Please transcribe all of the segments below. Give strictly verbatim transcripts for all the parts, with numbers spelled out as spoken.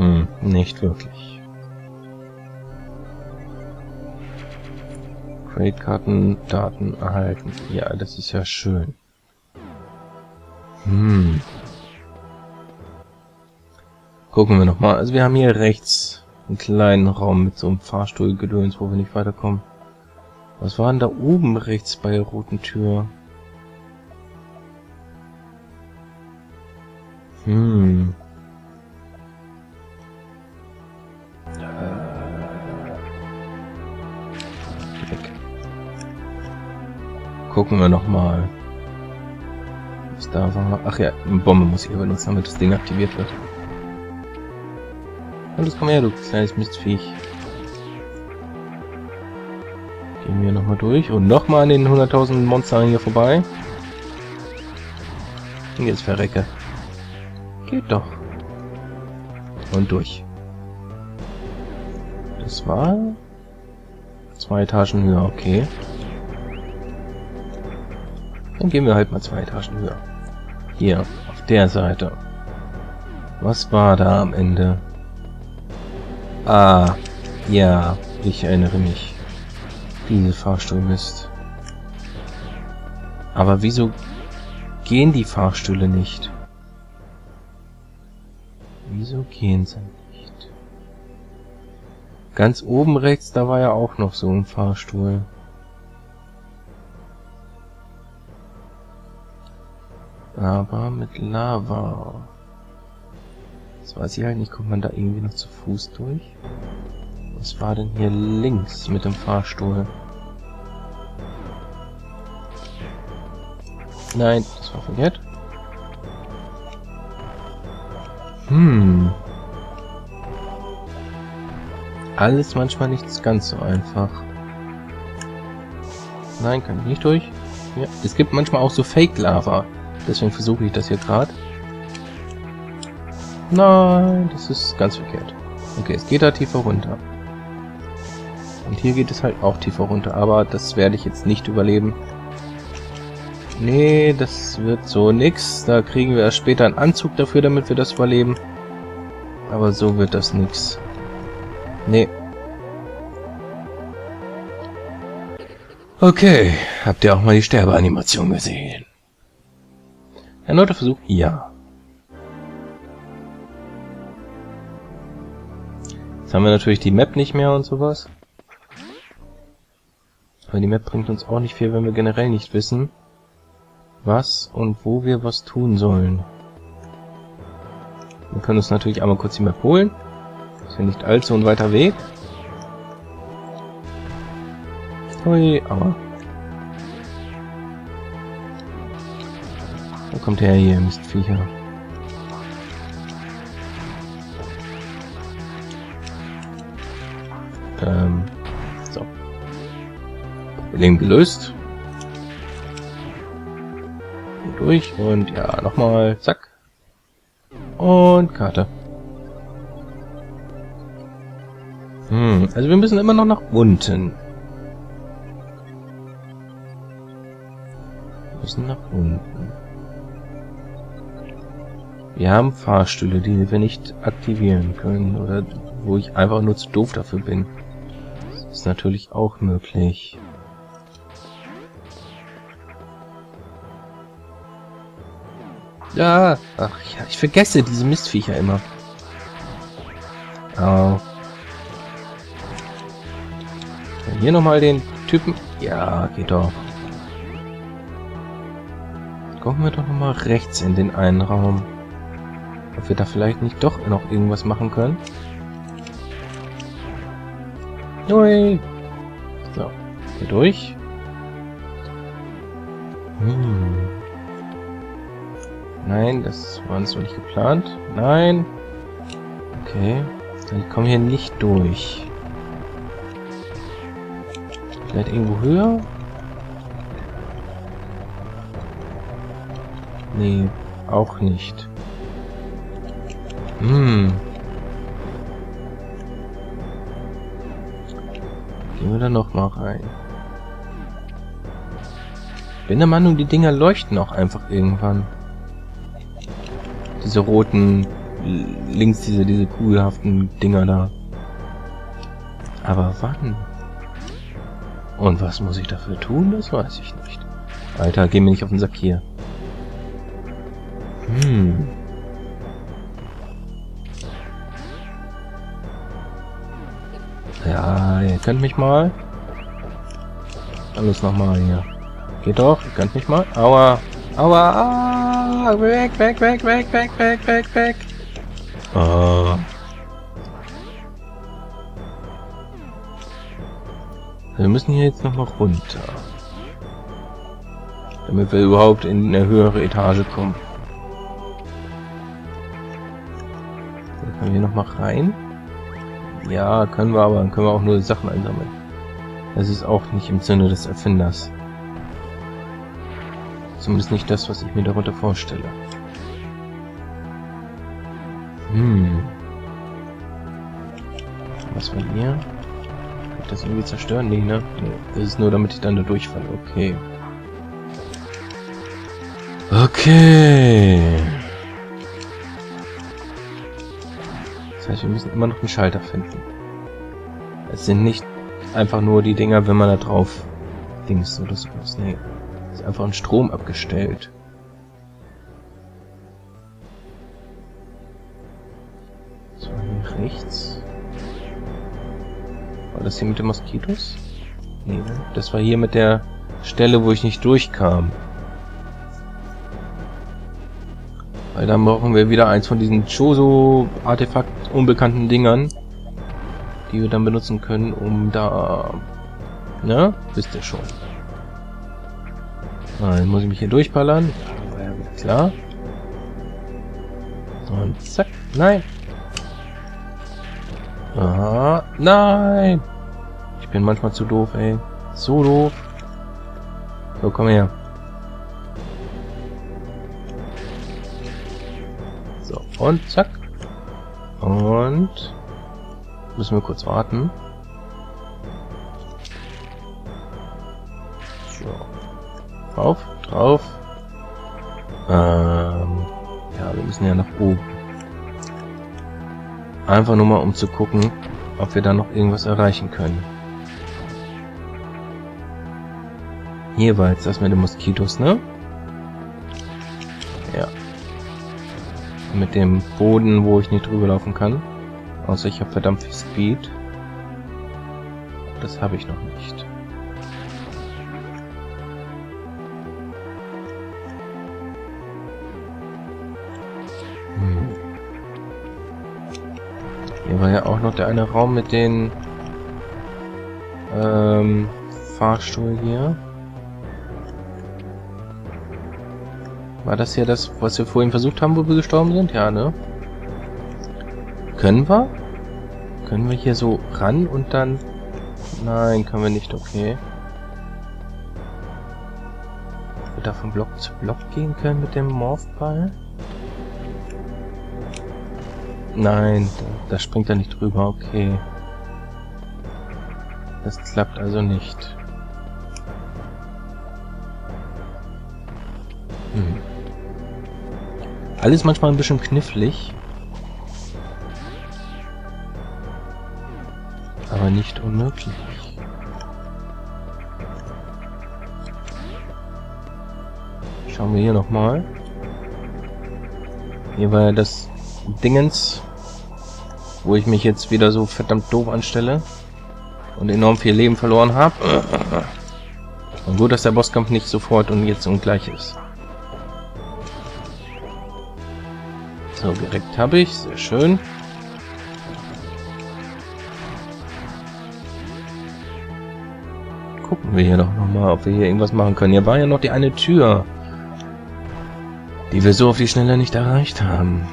Hm, nicht wirklich. Trade-Karten, Daten erhalten. Ja, das ist ja schön. Hm. Gucken wir nochmal. Also wir haben hier rechts einen kleinen Raum mit so einem Fahrstuhlgedöns, wo wir nicht weiterkommen. Was war denn da oben rechts bei der roten Tür? Hm. Weg. Gucken wir nochmal. Was da war? Ach ja, eine Bombe muss ich benutzen, damit das Ding aktiviert wird. Und das komm her, du kleines Mistviech. Gehen wir nochmal durch und nochmal an den hunderttausend Monstern hier vorbei. Und jetzt verrecke. Geht doch. Und durch. Das war... Zwei Etagen höher, okay. Dann gehen wir halt mal zwei Etagen höher. Hier, auf der Seite. Was war da am Ende? Ah, ja, ich erinnere mich. Diese Fahrstuhlmist. Aber wieso gehen die Fahrstühle nicht? Wieso gehen sie nicht? Ganz oben rechts, da war ja auch noch so ein Fahrstuhl. Aber mit Lava. Das weiß ich halt nicht. Kommt man da irgendwie noch zu Fuß durch? Was war denn hier links mit dem Fahrstuhl? Nein, das war verkehrt. Hm. Alles manchmal nicht ganz so einfach. Nein, kann ich nicht durch. Ja, es gibt manchmal auch so Fake-Lava. Deswegen versuche ich das hier gerade. Nein, das ist ganz verkehrt. Okay, es geht da tiefer runter. Und hier geht es halt auch tiefer runter, aber das werde ich jetzt nicht überleben. Nee, das wird so nix. Da kriegen wir erst später einen Anzug dafür, damit wir das überleben. Aber so wird das nix. Nee. Okay, habt ihr auch mal die Sterbeanimation gesehen? Erneuter Versuch? Ja. Jetzt haben wir natürlich die Map nicht mehr und sowas. Aber die Map bringt uns auch nicht viel, wenn wir generell nicht wissen, was und wo wir was tun sollen. Wir können uns natürlich einmal kurz die Map holen. Ist ja nicht allzu ein weiter Weg. Ui, aber. Da kommt her hier, Mistviecher. Ähm, so. Problem gelöst. Hier durch und ja, nochmal. Zack. Und Karte. Hm, also wir müssen immer noch nach unten. Wir müssen nach unten. Wir haben Fahrstühle, die wir nicht aktivieren können oder wo ich einfach nur zu doof dafür bin. Das ist natürlich auch möglich. Ja, ach ja, ich vergesse diese Mistviecher immer. Au. Dann hier nochmal den Typen. Ja, geht doch. Gucken wir doch nochmal rechts in den einen Raum. Ob wir da vielleicht nicht doch noch irgendwas machen können. Ui. So, hier durch. Hm. Nein, das war uns so nicht geplant. Nein. Okay. Dann kommen wir hier nicht durch. Vielleicht irgendwo höher? Nee, auch nicht. Hm. Gehen wir da nochmal rein. Bin der Meinung, die Dinger leuchten auch einfach irgendwann. Diese roten links diese, diese kugelhaften Dinger da. Aber wann? Und was muss ich dafür tun? Das weiß ich nicht. Alter, geh mir nicht auf den Sack hier. Hm. Ja, ihr könnt mich mal. Alles nochmal hier. Geht doch, ihr könnt mich mal. Aua. Aua. Aua. Weg, weg, weg, weg, weg, weg, weg, weg. Oh. Wir müssen hier jetzt nochmal runter. Damit wir überhaupt in eine höhere Etage kommen. Dann können wir nochmal rein. Ja, können wir, aber dann können wir auch nur Sachen einsammeln. Das ist auch nicht im Sinne des Erfinders. Zumindest nicht das, was ich mir darunter vorstelle. Hm. Was war hier? Kann ich das irgendwie zerstören? Nee, ne? Nee. Das ist nur, damit ich dann da durchfalle. Okay. Okay. Das heißt, wir müssen immer noch einen Schalter finden. Es sind nicht einfach nur die Dinger, wenn man da drauf Dings oder sowas. Nee. Es ist einfach ein Strom abgestellt. So, hier rechts. War das hier mit den Moskitos? Nee, ne? Das war hier mit der Stelle, wo ich nicht durchkam. Weil dann brauchen wir wieder eins von diesen Chozo-Artefakt unbekannten Dingern, die wir dann benutzen können, um da... Ne? Wisst ihr schon. Ah, dann muss ich mich hier durchballern. Ja, klar. Und zack. Nein. Aha. Nein. Ich bin manchmal zu doof, ey. So doof. So, komm her. So, und zack. Und... Müssen wir kurz warten. So. Drauf, drauf. Ähm, ja, wir müssen ja nach oben. Einfach nur mal, um zu gucken, ob wir da noch irgendwas erreichen können. Hier war jetzt das mit den Moskitos, ne? Ja. Mit dem Boden, wo ich nicht drüber laufen kann. Außer ich habe verdammt viel Speed. Das habe ich noch nicht. Hm. Hier war ja auch noch der eine Raum mit den ähm, Fahrstuhl hier. War das hier das, was wir vorhin versucht haben, wo wir gestorben sind? Ja, ne? Können wir? Können wir hier so ran und dann... Nein, können wir nicht, okay. Ob wir da von Block zu Block gehen können mit dem Morphball? Nein, da, da springt er nicht drüber, okay. Das klappt also nicht. Hm. Alles manchmal ein bisschen knifflig. Aber nicht unmöglich. Schauen wir hier nochmal. Hier war ja das Dingens, wo ich mich jetzt wieder so verdammt doof anstelle und enorm viel Leben verloren habe. Und gut, dass der Bosskampf nicht sofort und jetzt und gleich ist. So, direkt habe ich. Sehr schön. Gucken wir hier doch nochmal, ob wir hier irgendwas machen können. Hier war ja noch die eine Tür, die wir so auf die Schnelle nicht erreicht haben.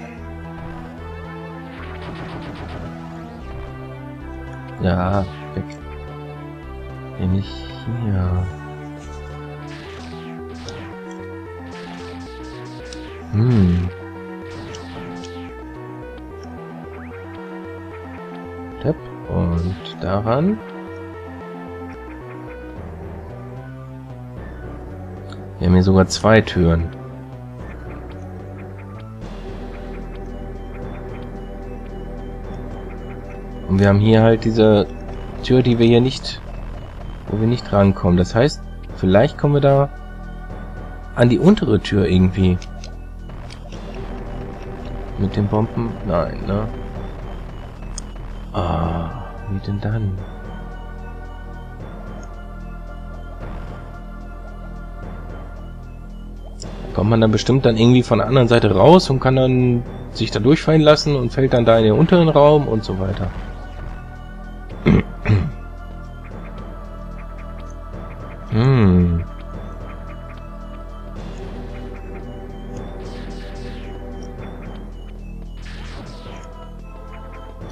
Ja, weg. Nämlich hier. Hm. Tap und daran. Wir haben hier sogar zwei Türen. Und wir haben hier halt diese Tür, die wir hier nicht, wo wir nicht rankommen. Das heißt, vielleicht kommen wir da an die untere Tür irgendwie. Mit den Bomben? Nein, ne? Ah, wie denn dann? Kommt man dann bestimmt dann irgendwie von der anderen Seite raus und kann dann sich da durchfallen lassen und fällt dann da in den unteren Raum und so weiter. Hm.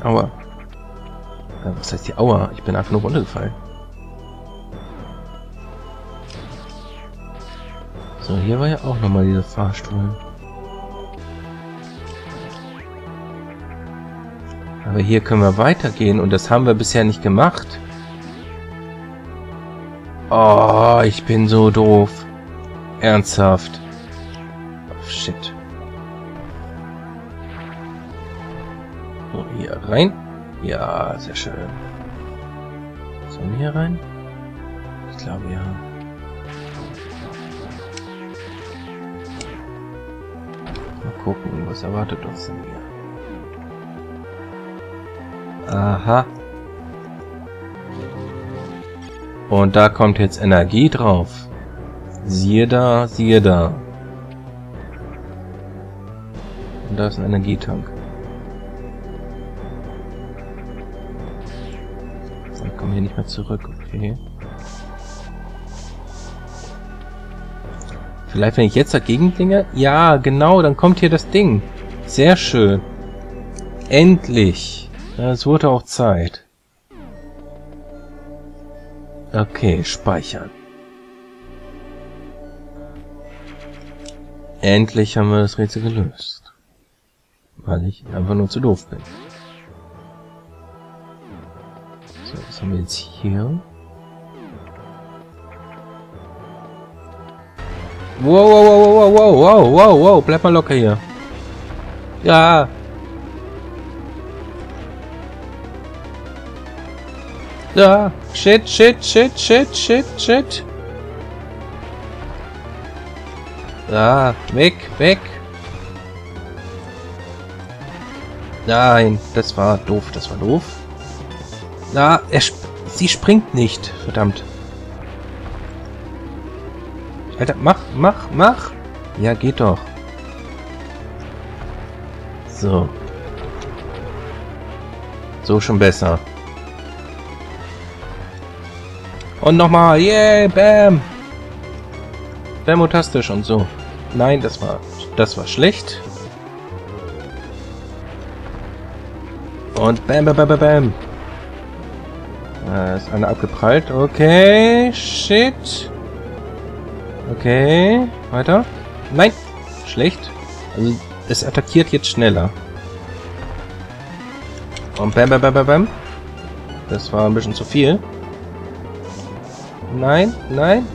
Aua. Was heißt die Aua? Ich bin einfach nur runtergefallen. So, hier war ja auch nochmal dieser Fahrstuhl. Aber hier können wir weitergehen und das haben wir bisher nicht gemacht. Oh, ich bin so doof. Ernsthaft. Oh, shit. So, hier rein. Ja, sehr schön. Sollen wir hier rein? Ich glaube, ja. Mal gucken, was erwartet uns denn hier? Aha. Und da kommt jetzt Energie drauf. Siehe da, siehe da. Und da ist ein Energietank. Ich komme hier nicht mehr zurück, okay. Vielleicht, wenn ich jetzt dagegen klinge? Ja, genau, dann kommt hier das Ding. Sehr schön. Endlich. Es wurde auch Zeit. Okay, speichern. Endlich haben wir das Rätsel gelöst. Weil ich einfach nur zu doof bin. So, was haben wir jetzt hier? Wow, wow, wow, wow, wow, wow, wow, wow, bleib mal locker hier. Ja. Ja, shit, shit, shit, shit, shit, shit. Ja, weg, weg. Nein, das war doof, das war doof. Na, er sp sie springt nicht, verdammt. Alter, mach, mach, mach. Ja, geht doch. So. So schon besser. Und nochmal, yeah, bam! Bam-o-tastisch und so. Nein, das war, das war schlecht. Und bam, bam, bam, bam, bam. Da ist einer abgeprallt. Okay, shit. Okay, weiter. Nein, schlecht. Also, es attackiert jetzt schneller. Und bam, bam, bam, bam, bam. Das war ein bisschen zu viel. Nein, nein.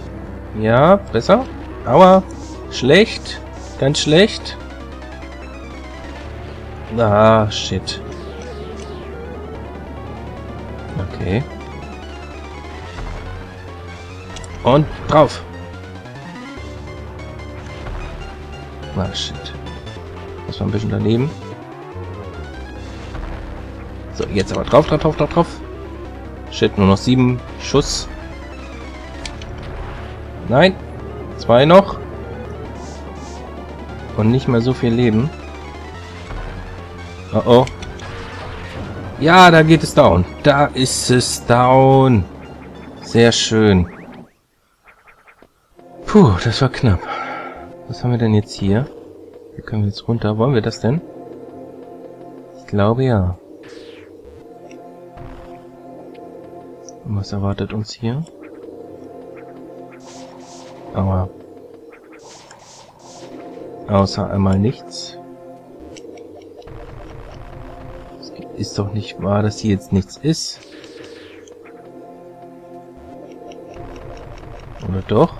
Ja, besser. Aua. Schlecht. Ganz schlecht. Ah, shit. Okay. Und drauf. Ah, shit. Das war ein bisschen daneben. So, jetzt aber drauf, drauf, drauf, drauf, drauf. Shit, nur noch sieben Schuss. Nein, zwei noch. Und nicht mehr so viel Leben. Oh oh. Ja, da geht es down. Da ist es down. Sehr schön. Puh, das war knapp. Was haben wir denn jetzt hier? Hier können wir jetzt runter. Wollen wir das denn? Ich glaube ja. Und was erwartet uns hier? Aber außer einmal nichts. Es ist doch nicht wahr, dass hier jetzt nichts ist. Oder doch?